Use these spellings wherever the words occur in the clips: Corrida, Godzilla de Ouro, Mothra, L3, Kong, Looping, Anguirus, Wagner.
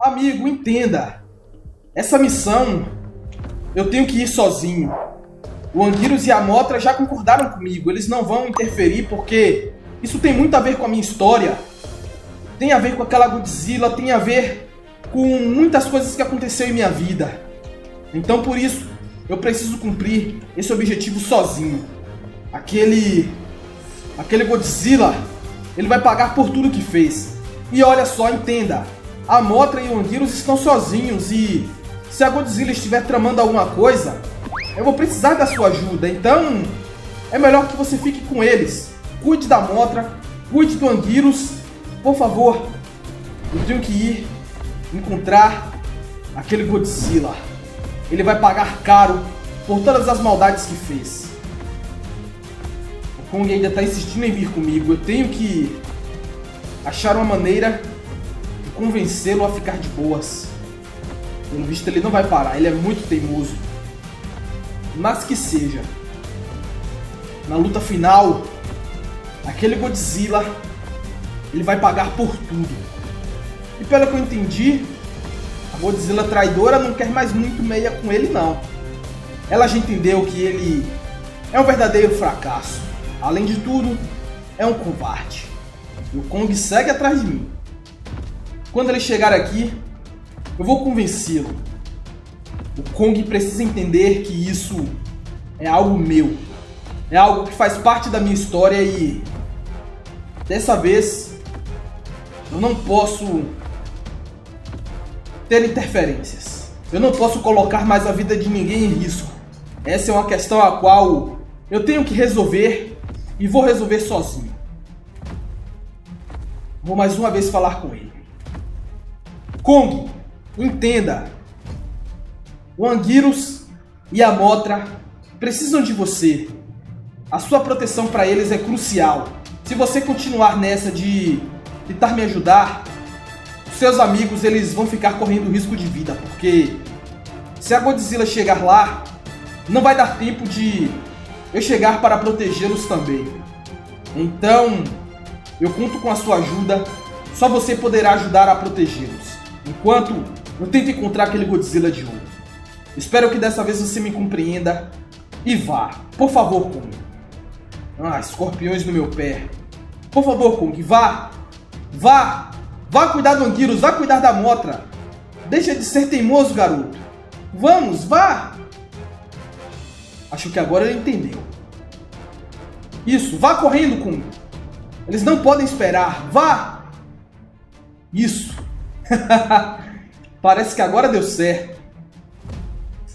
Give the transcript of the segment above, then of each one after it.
Amigo, entenda. Essa missão, eu tenho que ir sozinho. O Anguirus e a Mothra já concordaram comigo. Eles não vão interferir porque isso tem muito a ver com a minha história. Tem a ver com aquela Godzilla, tem a ver com muitas coisas que aconteceu em minha vida. Então, por isso, eu preciso cumprir esse objetivo sozinho. Aquele Godzilla, ele vai pagar por tudo que fez. E olha só, entenda. A Mothra e o Anguirus estão sozinhos e se a Godzilla estiver tramando alguma coisa, eu vou precisar da sua ajuda. Então, é melhor que você fique com eles. Cuide da Mothra, cuide do Anguirus. Por favor, eu tenho que ir encontrar aquele Godzilla. Ele vai pagar caro por todas as maldades que fez. O Kong ainda está insistindo em vir comigo. Eu tenho que achar uma maneira de convencê-lo a ficar de boas. Pelo visto, ele não vai parar. Ele é muito teimoso. Mas que seja. Na luta final, aquele Godzilla, ele vai pagar por tudo. E pelo que eu entendi, a Godzilla traidora não quer mais muito meia com ele, não. Ela já entendeu que ele é um verdadeiro fracasso. Além de tudo, é um covarde. E o Kong segue atrás de mim. Quando ele chegar aqui, eu vou convencê-lo. O Kong precisa entender que isso é algo meu. É algo que faz parte da minha história e dessa vez eu não posso ter interferências. Eu não posso colocar mais a vida de ninguém em risco. Essa é uma questão a qual eu tenho que resolver e vou resolver sozinho. Vou mais uma vez falar com ele. Kong, entenda. O Anguirus e a Mothra precisam de você. A sua proteção para eles é crucial. Se você continuar nessa de tentar me ajudar, os seus amigos eles vão ficar correndo risco de vida, porque se a Godzilla chegar lá, não vai dar tempo de eu chegar para protegê-los também. Então, eu conto com a sua ajuda. Só você poderá ajudar a protegê-los, enquanto eu tento encontrar aquele Godzilla de ouro. Espero que dessa vez você me compreenda e vá. Por favor, Kong. Ah, escorpiões no meu pé. Por favor, Kong, vá. Vá. Vá cuidar do Anguirus, vá cuidar da Mothra. Deixa de ser teimoso, garoto. Vamos, vá. Acho que agora ele entendeu. Isso, vá correndo, Kong. Eles não podem esperar. Vá. Isso. Parece que agora deu certo.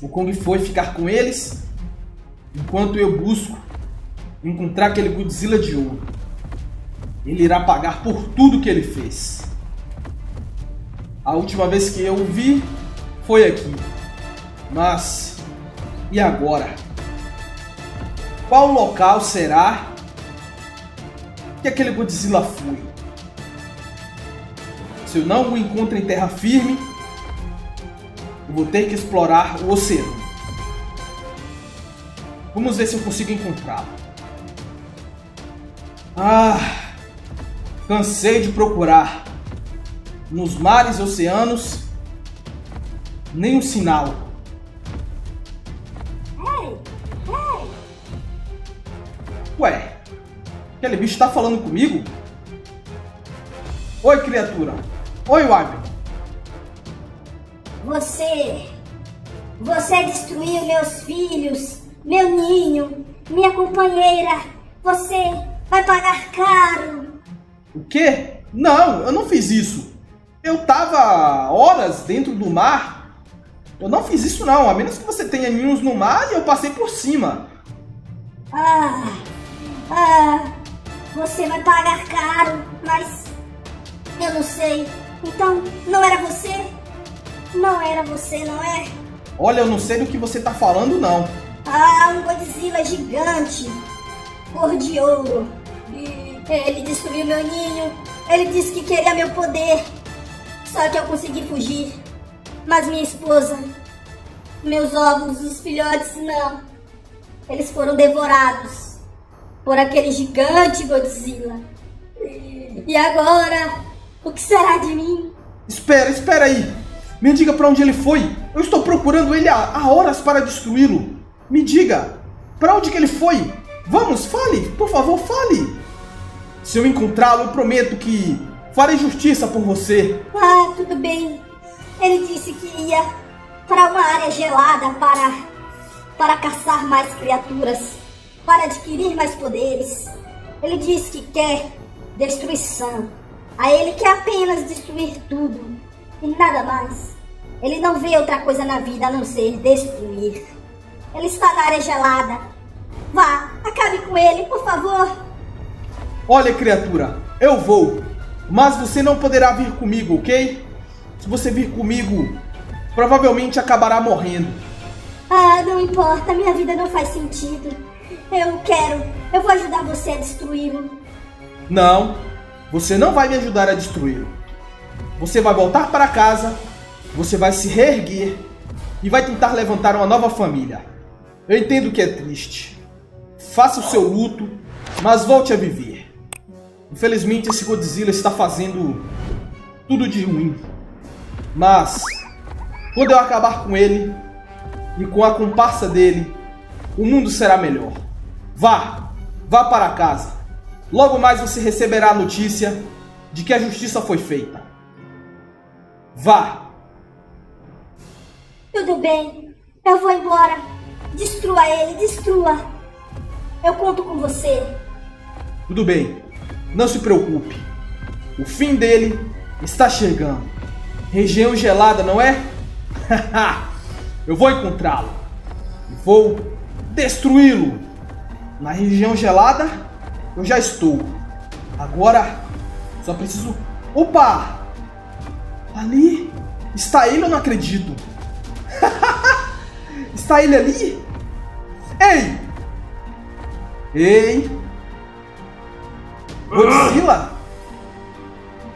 O Kong foi ficar com eles, enquanto eu busco encontrar aquele Godzilla de ouro. Ele irá pagar por tudo que ele fez. A última vez que eu o vi foi aqui. Mas, e agora? Qual local será que aquele Godzilla foi? Se eu não o encontro em terra firme, vou ter que explorar o oceano. Vamos ver se eu consigo encontrá-lo. Ah, cansei de procurar. Nos mares e oceanos, nenhum sinal. Ué, aquele bicho tá falando comigo? Oi, criatura. Oi, Wagner. Você destruiu meus filhos, meu ninho, minha companheira. Você vai pagar caro. O quê? Não, eu não fiz isso. Eu tava horas dentro do mar. Eu não fiz isso não, a menos que você tenha ninhos no mar e eu passei por cima. Você vai pagar caro, mas eu não sei. Então, não era você? Não era você, não é? Olha, eu não sei do que você tá falando, não. Ah, um Godzilla gigante, cor de ouro. E ele destruiu meu ninho. Ele disse que queria meu poder. Só que eu consegui fugir. Mas minha esposa, meus ovos, os filhotes, não. Eles foram devorados por aquele gigante Godzilla. E agora, o que será de mim? Espera aí. Me diga pra onde ele foi. Eu estou procurando ele há horas para destruí-lo. Me diga, pra onde que ele foi? Vamos, fale. Por favor, fale. Se eu encontrá-lo, eu prometo que farei justiça por você. Ah, tudo bem. Ele disse que ia para uma área gelada para caçar mais criaturas, para adquirir mais poderes. Ele disse que quer destruição. Aí ele quer apenas destruir tudo e nada mais. Ele não vê outra coisa na vida a não ser destruir. Ele está na área gelada. Vá, acabe com ele, por favor. Olha, criatura, eu vou. Mas você não poderá vir comigo, ok? Se você vir comigo, provavelmente acabará morrendo. Ah, não importa. Minha vida não faz sentido. Eu vou ajudar você a destruí-lo. Não, você não vai me ajudar a destruí-lo. Você vai voltar para casa, você vai se reerguer e vai tentar levantar uma nova família. Eu entendo que é triste. Faça o seu luto, mas volte a viver. Infelizmente, esse Godzilla está fazendo tudo de ruim. Mas, quando eu acabar com ele e com a comparsa dele, o mundo será melhor. Vá para casa. Logo mais você receberá a notícia de que a justiça foi feita. Vá. Tudo bem, eu vou embora. Destrua ele, destrua. Eu conto com você. Tudo bem, não se preocupe. O fim dele está chegando. Região gelada, não é? Eu vou encontrá-lo. E vou destruí-lo. Na região gelada, eu já estou. Agora, só preciso... Opa! Ali? Está ele, eu não acredito. Está ele ali? Ei! Ei! Godzilla?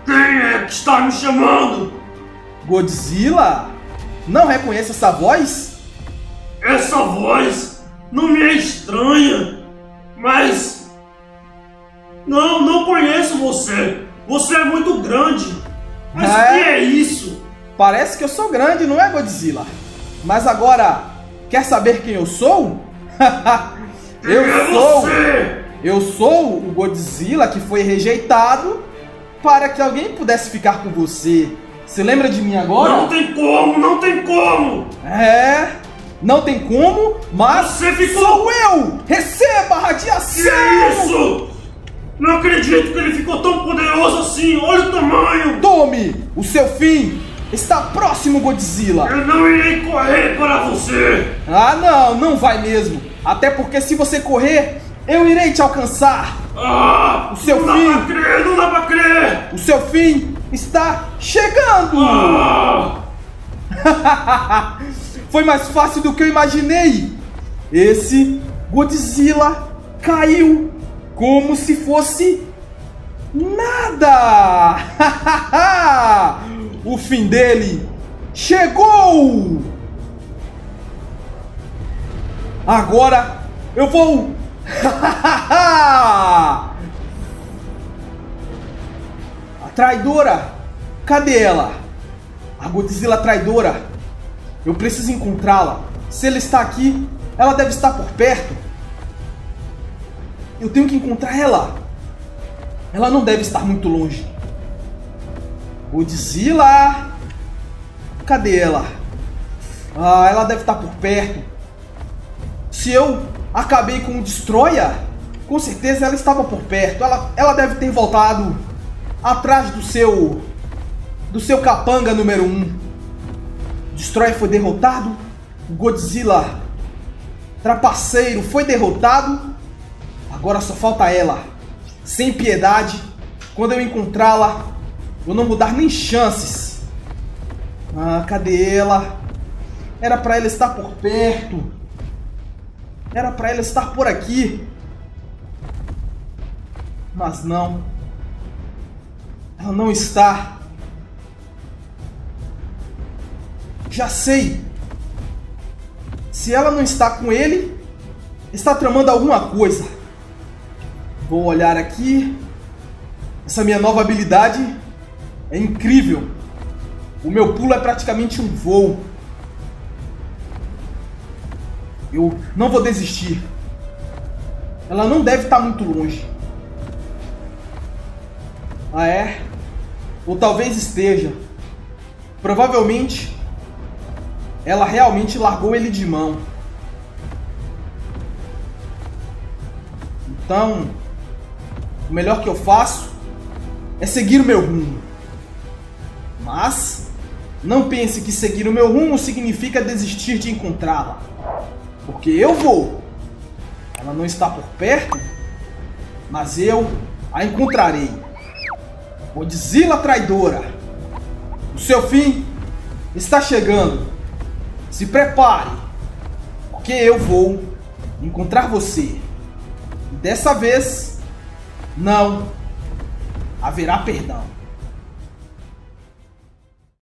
Quem é que está me chamando? Godzilla? Não reconhece essa voz? Essa voz não me é estranha, mas... Não conheço você. Você é muito grande. Mas o que é isso? Parece que eu sou grande, não é, Godzilla? Mas agora, quer saber quem eu sou? Eu sou o Godzilla que foi rejeitado para que alguém pudesse ficar com você. Você lembra de mim agora? Não tem como, não tem como! É, não tem como, mas você ficou... sou eu! Receba a radiação! Que é isso? Não acredito que ele ficou tão poderoso assim! Olha o tamanho! Tome! O seu fim está próximo, Godzilla! Eu não irei correr para você! Ah, não vai mesmo! Até porque se você correr, eu irei te alcançar! Ah! O seu fim... Não dá pra crer, não dá pra crer! O seu fim... está chegando! Ah! Foi mais fácil do que eu imaginei! Esse Godzilla caiu como se fosse nada! O fim dele chegou! Agora eu vou... Traidora! Cadê ela? A Godzilla traidora! Eu preciso encontrá-la! Se ela está aqui, ela deve estar por perto! Eu tenho que encontrar ela! Ela não deve estar muito longe! Godzilla! Cadê ela? Ah, ela deve estar por perto! Se eu acabei com o Destroyer, com certeza ela estava por perto! Ela deve ter voltado... atrás do seu capanga número 1. Destroyer foi derrotado. O Godzilla trapaceiro foi derrotado. Agora só falta ela. Sem piedade. Quando eu encontrá-la, eu não vou dar nem chances. Ah, cadê ela? Era pra ela estar por perto. Era pra ela estar por aqui. Mas não. Ela não está. Já sei. Se ela não está com ele, está tramando alguma coisa. Vou olhar aqui. Essa minha nova habilidade é incrível. O meu pulo é praticamente um voo. Eu não vou desistir. Ela não deve estar muito longe. Ah, é? Ou talvez esteja. Provavelmente, ela realmente largou ele de mão. Então, o melhor que eu faço é seguir o meu rumo. Mas, não pense que seguir o meu rumo significa desistir de encontrá-la. Porque eu vou. Ela não está por perto, mas eu a encontrarei. Godzilla traidora, o seu fim está chegando. Se prepare, porque eu vou encontrar você. E dessa vez, não haverá perdão.